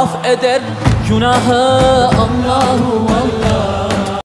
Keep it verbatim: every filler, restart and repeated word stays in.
Af eder günahı Allahu.